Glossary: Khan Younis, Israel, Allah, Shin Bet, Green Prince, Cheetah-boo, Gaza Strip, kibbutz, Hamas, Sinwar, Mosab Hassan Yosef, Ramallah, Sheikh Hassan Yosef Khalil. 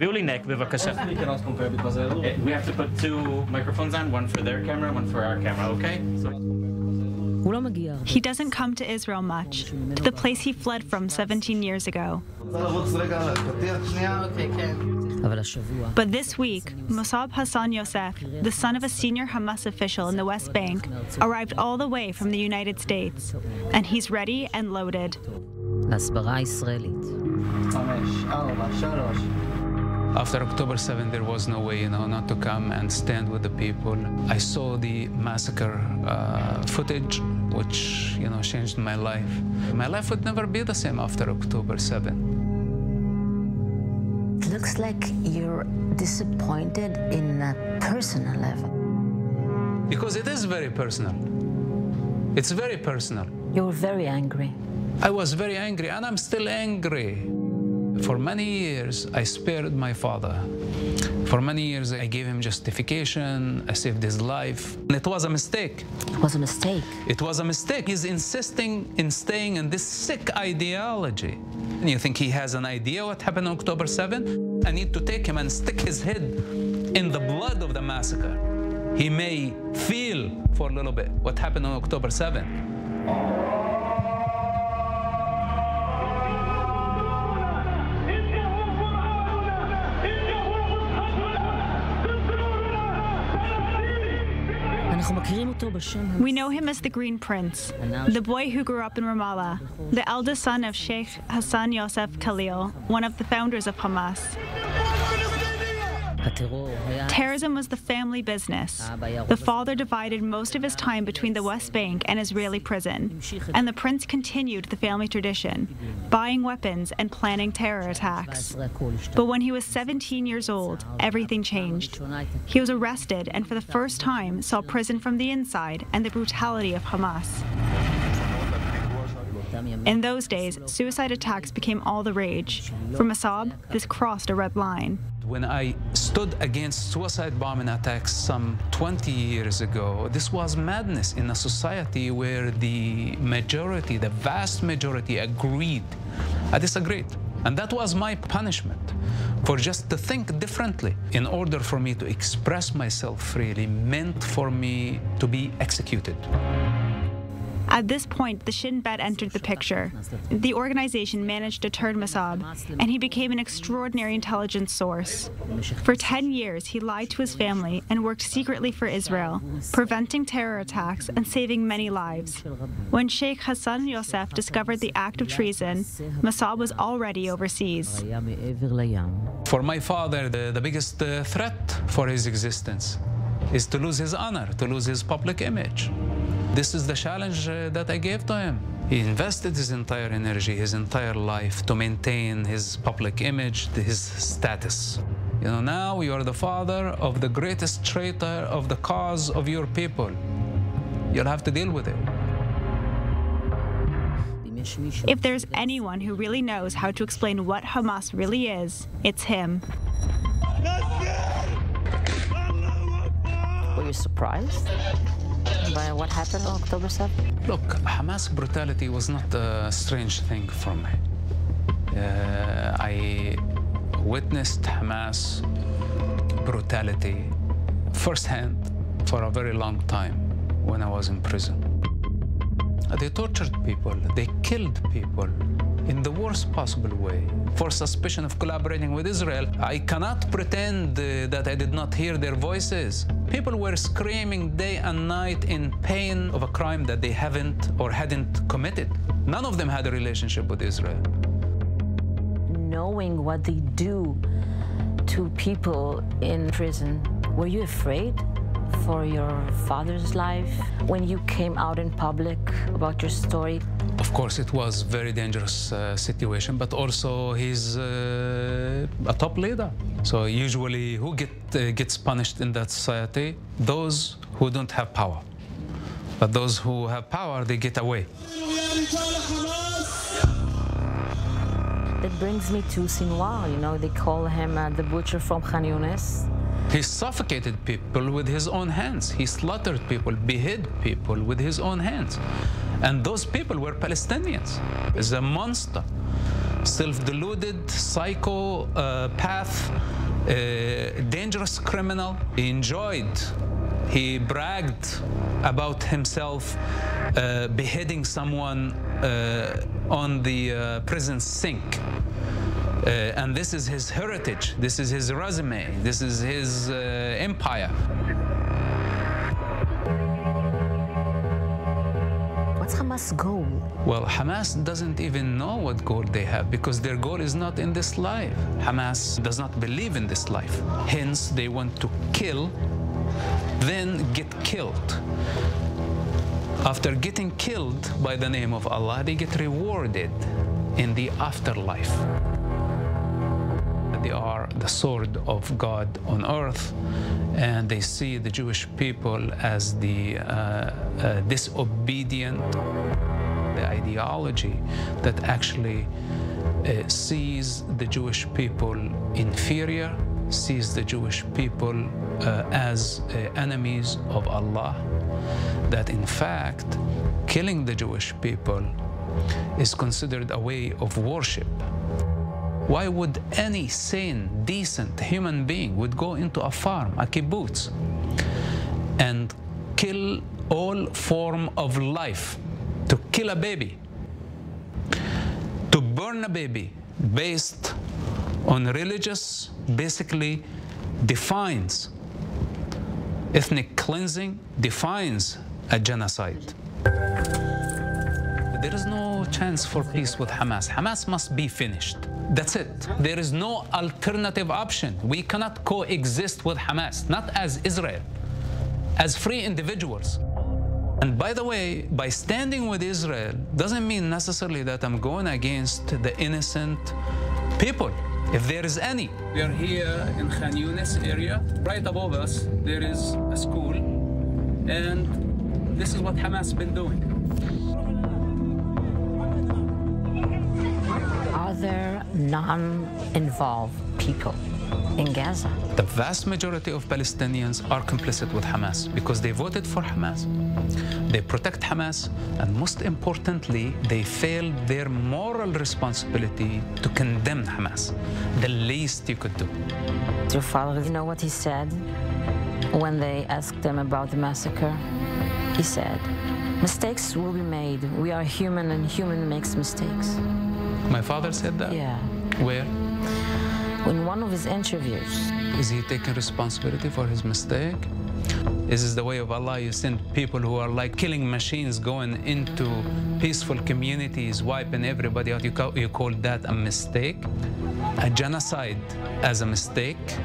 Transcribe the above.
Bulinek, bivakasha. We have to put two microphones on, one for their camera, one for our camera, okay? He doesn't come to Israel much, to the place he fled from 17 years ago. But this week, Mosab Hassan Yosef, the son of a senior Hamas official in the West Bank, arrived all the way from the United States, and he's ready and loaded. After October 7, there was no way, not to come and stand with the people. I saw the massacre footage, which, changed my life. My life would never be the same after October 7. It looks like you're disappointed in a personal level. Because it is very personal. It's very personal. You were very angry. I was very angry, and I'm still angry. For many years, I spared my father. For many years, I gave him justification. I saved his life. And it was a mistake. It was a mistake. It was a mistake. He's insisting in staying in this sick ideology. And you think he has an idea what happened on October 7? I need to take him and stick his head in the blood of the massacre. He may feel for a little bit what happened on October 7. We know him as the Green Prince, the boy who grew up in Ramallah, the eldest son of Sheikh Hassan Yosef Khalil, one of the founders of Hamas. Terrorism was the family business. The father divided most of his time between the West Bank and Israeli prison, and the prince continued the family tradition, buying weapons and planning terror attacks. But when he was 17 years old, everything changed. He was arrested and for the first time saw prison from the inside and the brutality of Hamas. In those days, suicide attacks became all the rage. For Mosab, this crossed a red line. When I stood against suicide bombing attacks some 20 years ago, this was madness in a society where the majority, the vast majority, agreed. I disagreed. And that was my punishment, for just to think differently, in order for me to express myself freely, meant for me to be executed. At this point, the Shin Bet entered the picture. The organization managed to turn Mosab, and he became an extraordinary intelligence source. For 10 years, he lied to his family and worked secretly for Israel, preventing terror attacks and saving many lives. When Sheikh Hassan Yosef discovered the act of treason, Mosab was already overseas. For my father, the biggest threat for his existence is to lose his honor, to lose his public image. This is the challenge that I gave to him. He invested his entire energy, his entire life to maintain his public image, his status. Now you are the father of the greatest traitor of the cause of your people. You'll have to deal with it. If there's anyone who really knows how to explain what Hamas really is, it's him. Were you surprised by what happened on October 7th? Look, Hamas brutality was not a strange thing for me. I witnessed Hamas brutality firsthand for a very long time when I was in prison. They tortured people, they killed people in the worst possible way for suspicion of collaborating with Israel. I cannot pretend that I did not hear their voices. People were screaming day and night in pain of a crime that they haven't or hadn't committed. None of them had a relationship with Israel. Knowing what they do to people in prison, were you afraid for your father's life when you came out in public about your story? Of course, it was a very dangerous situation, but also he's a top leader. So usually who gets punished in that society? Those who don't have power. But those who have power, they get away. That brings me to Sinwar. They call him the butcher from Khan Younis. He suffocated people with his own hands. He slaughtered people, beheaded people with his own hands. And those people were Palestinians. He's a monster, self-deluded, psychopath. dangerous criminal. He enjoyed, he bragged about himself beheading someone on the prison sink. And this is his heritage, this is his resume, this is his empire. What's Hamas' goal? Well, Hamas doesn't even know what goal they have, because their goal is not in this life. Hamas does not believe in this life. Hence, they want to kill, then get killed. After getting killed by the name of Allah, they get rewarded in the afterlife. They are the sword of God on earth, and they see the Jewish people as the disobedient. The ideology that actually sees the Jewish people inferior, sees the Jewish people as enemies of Allah, that in fact killing the Jewish people is considered a way of worship. Why would any sane, decent human being would go into a farm, a kibbutz, and kill all form of life? To kill a baby, to burn a baby, based on religious, basically defines ethnic cleansing, defines a genocide. There is no chance for peace with Hamas. Hamas must be finished. That's it. There is no alternative option. We cannot coexist with Hamas, not as Israel, as free individuals. And by the way, by standing with Israel doesn't mean necessarily that I'm going against the innocent people, if there is any. We are here in Khan Younis area. Right above us, there is a school, and this is what Hamas has been doing. Are there non-involved people in Gaza? The vast majority of Palestinians are complicit with Hamas because they voted for Hamas, they protect Hamas, and most importantly, they failed their moral responsibility to condemn Hamas. The least you could do. Your father, you know what he said when they asked him about the massacre? He said, mistakes will be made. We are human, and human makes mistakes. My father said that? Yeah. Where? In one of his interviews. Is he taking responsibility for his mistake? This is the way of Allah. You send people who are like killing machines going into peaceful communities, wiping everybody out. You call that a mistake? A genocide as a mistake?